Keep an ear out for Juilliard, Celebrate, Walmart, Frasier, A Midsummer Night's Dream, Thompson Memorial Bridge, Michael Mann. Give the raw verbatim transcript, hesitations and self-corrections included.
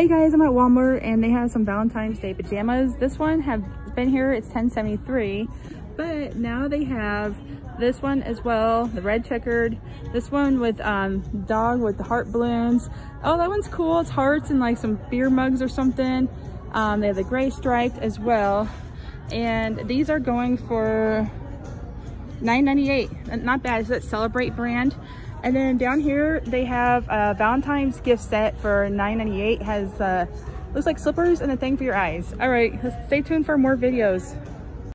Hey guys, I'm at Walmart and they have some Valentine's Day pajamas. This one have been here, it's ten seventy-three, but now they have this one as well, the red checkered, this one with um dog with the heart balloons. Oh, that one's cool, it's hearts and like some beer mugs or something. Um they have the gray striped as well, and these are going for nine ninety-eight. Not bad. It's that Celebrate brand. And then down here they have a Valentine's gift set for nine ninety-eight. Has uh, looks like slippers and a thing for your eyes. All right, stay tuned for more videos.